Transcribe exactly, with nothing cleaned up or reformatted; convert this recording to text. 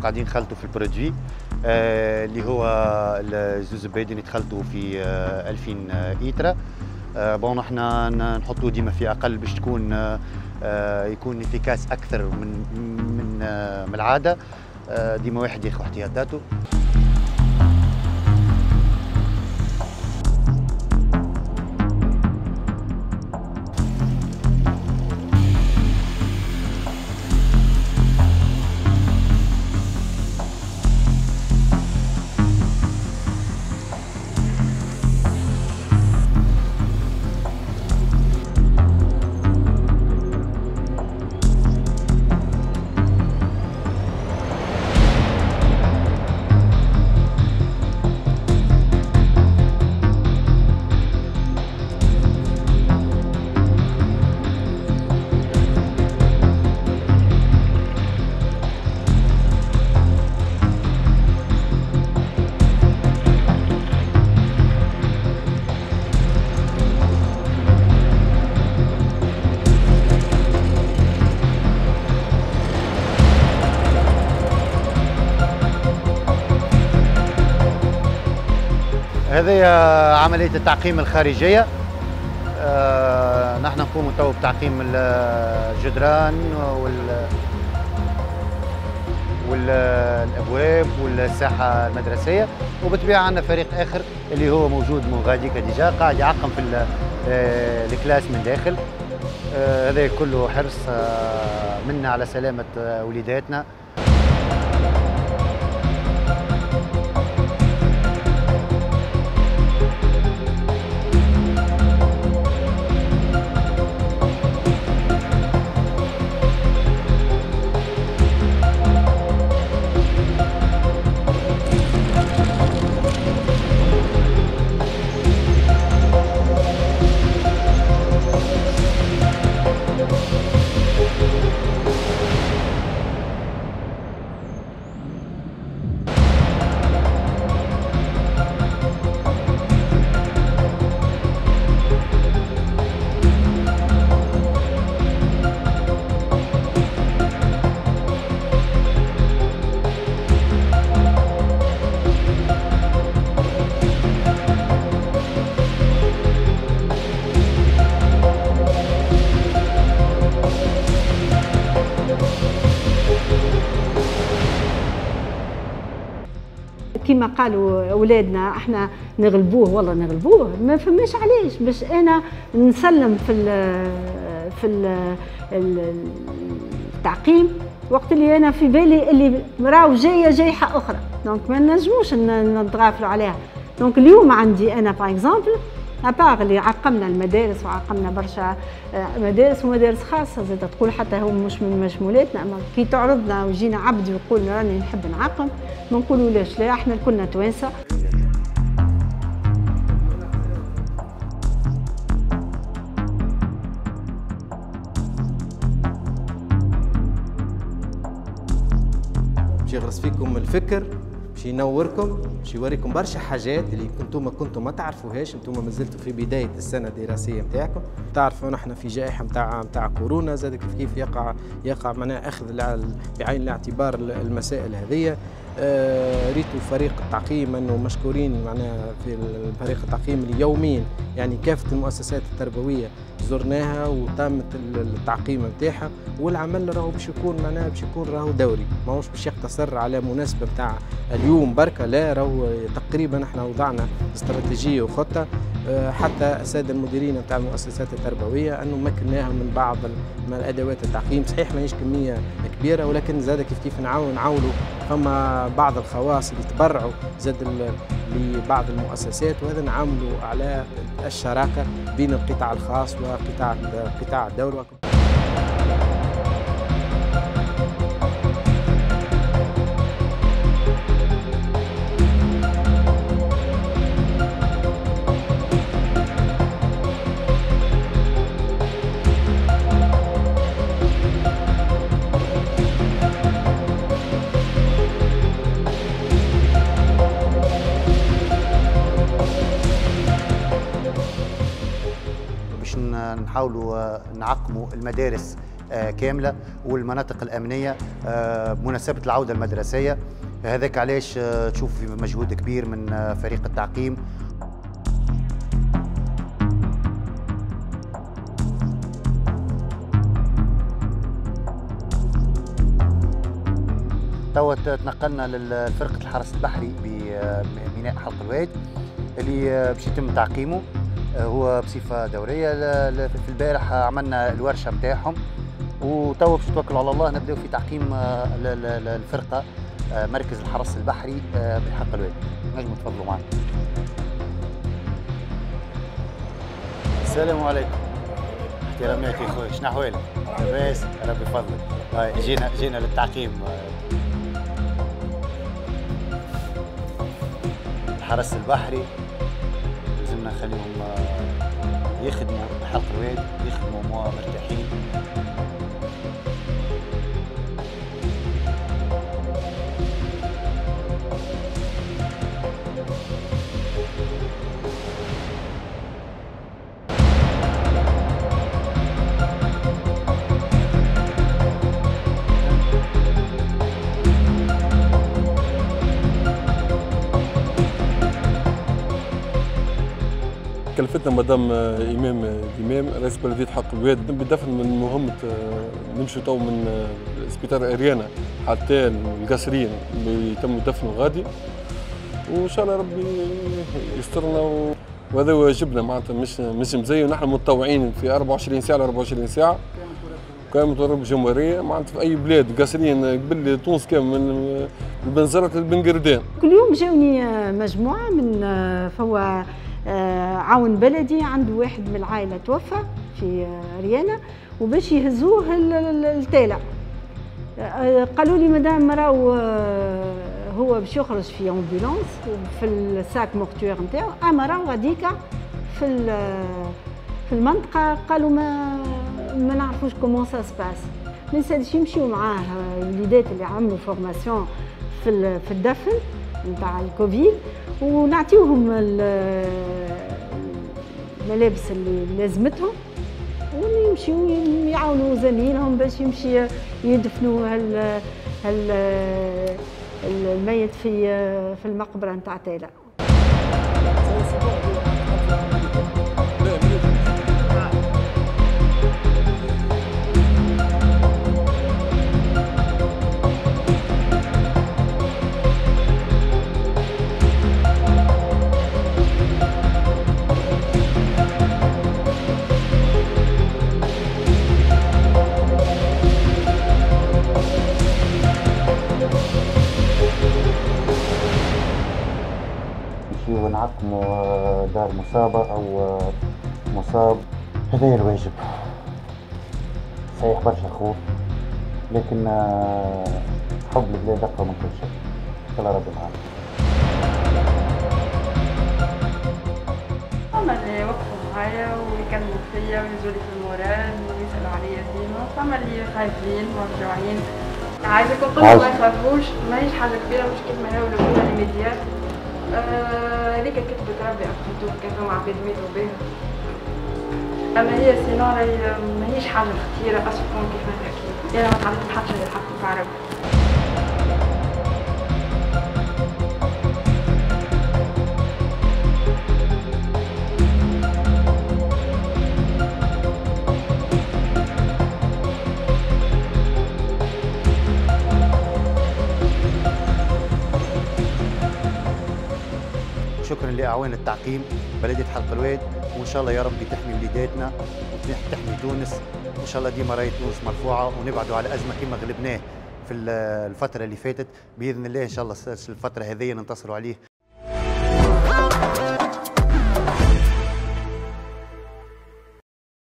قاعدين نخلطوا في البرودوي اللي هو الزوز البيض اللي نتخلطوا في ألفين ايترا. بون احنا نحطوه ديما في اقل باش تكون يكون افيكاس اكثر من من من العاده. ديما واحد ياخذ احتياطاته. هذه عملية التعقيم الخارجية. آه، نحن نقوم تو بتعقيم الجدران والأبواب والساحة المدرسية، وبالطبيعة عندنا فريق آخر اللي هو موجود من غاديك ديجا قاعد يعقم في الكلاس من داخل. آه، هذا كله حرص آه، منا على سلامة آه، وليداتنا. كما قالوا اولادنا احنا نغلبوه، والله نغلبوه، ما فماش علاش باش انا نسلم في ال في ال التعقيم وقت اللي انا في بالي اللي راهو جايه جايحه اخرى، دونك ما نجموش نتغافلوا عليها. دونك اليوم عندي انا باغ اكزومبل ابار اللي عقمنا المدارس وعقمنا برشا مدارس ومدارس خاصه زاد تقول حتى هم مش من مشمولاتنا، اما كي تعرضنا ويجينا عبد ويقول راني نحب نعقم ما نقولوا لاش لا، احنا كلنا توانسه. باش يغرس فيكم الفكر، باش ينوركم، باش يوريكم برشا حاجات اللي كنتم ما كنتم ما تعرفوهاش. انتم مازلتوا في بدايه السنه الدراسيه نتاعكم. تعرفوا نحن في جائحه نتاع نتاع كورونا، زاد كيف كيف يقع يقع معناها اخذ بعين الاعتبار المسائل هذه. آه ريتوا فريق التعقيم انه مشكورين معناها في فريق التعقيم اليومين، يعني كافه المؤسسات التربويه زرناها وتمت التعقيم نتاعها، والعمل راهو باش يكون معناها باش يكون راهو دوري، ماهوش باش يقتصر على مناسبه نتاع اليوم بركه، لا راهو تقريبا احنا وضعنا استراتيجيه وخطه. آه حتى الساده المديرين نتاع المؤسسات التربويه انه مكناهم من بعض من الادوات التعقيم، صحيح ماهيش كميه كبيره ولكن زاد كيف كيف نعاون نعاولوا فما بعض الخواص اللي تبرعوا زاد لبعض المؤسسات، وهذا نعملوا على الشراكه بين القطاع الخاص وقطاع قطاع الدوله. نحاولوا نعقموا المدارس كامله والمناطق الامنيه بمناسبه العوده المدرسيه. هذاك علاش تشوف في مجهود كبير من فريق التعقيم. توا تنقلنا لفرقه الحرس البحري بميناء حلق الوادي اللي باش يتم تعقيمه هو بصفه دوريه. في البارح عملنا الورشه نتاعهم وتوا باش نتوكلوا على الله نبداو في تعقيم الفرقه مركز الحرس البحري بحلق الوادي. نجموا تفضلوا معنا. السلام عليكم. احتراماتي خويا، شنو احوالك؟ لاباس؟ ربي يفضلك. جينا جينا للتعقيم الحرس البحري، لازمنا نخليهم يخدموا حلق الوادي، يخدموا موا مرتاحين. كلفتنا مدام امام الامام رئيس بلديه حلق الوادي بدفن من مهمه نمشي تو من سبيطار اريانا حتى القصرين اللي يتم دفنه غادي، وان شاء الله ربي يسترنا. وهذا واجبنا معناتها، مش مش مزيون، نحن متطوعين في أربعة وعشرين ساعه على أربعة وعشرين ساعه قائمه رب الجمهوريه معناتها في اي بلاد قصرين قبل تونس كامل من البنزرت للبنقردان. كل يوم جاوني مجموعه من فوا آه عون بلدي عنده واحد من العائله توفى في آه ريانا وباش يهزوه التالع. آه قالوا لي مدام راهو آه هو باش يخرج في امبولانس في الساك مورتوير نتاعو، اما راهو هذيك في في المنطقه قالوا ما ما نعرفوش كومون سا سباس. ما نسالش يمشيو معاه الوليدات اللي عملوا فورماسيون في في الدفن نتاع الكوفيد ونعطيوهم الملابس اللي لازمتهم ويمشيو يعاونوا زميلهم باش يمشي يدفنوا هال هال الميت في في المقبره نتاع تالا. ونعقموا دار مصابة أو مصاب، هذايا الواجب. صحيح برشا خوف، لكن حب البلاد أقوى من كل شيء. الله ربي معانا. فما اللي وقفوا معايا ويكلموا فيا ويجوا لي في المورال ويسألوا عليا ديما، فما اللي خايفين مرجوعين. عايزة نقول لهم ما يخافوش، ماهيش حاجة كبيرة، مش كيف ما يقولوا لنا الميديا. هذيك آه كتبت ربي أخذتو كذا مع عباد ماتوا بها، أما هي سينو راهي ماهيش حاجة خطيرة أسفكم كيف ما تحكي. أنا ما تعلمت حتى شي نحكي في عربي. شكرا لاعوان التعقيم بلديه حلق الوادي، وان شاء الله يا ربي تحمي وليداتنا وتحمي تونس، وان شاء الله ديما راهي تونس مرفوعه ونبعدوا على ازمه كما غلبناه في الفتره اللي فاتت باذن الله. ان شاء الله الفتره هذه ننتصروا عليه.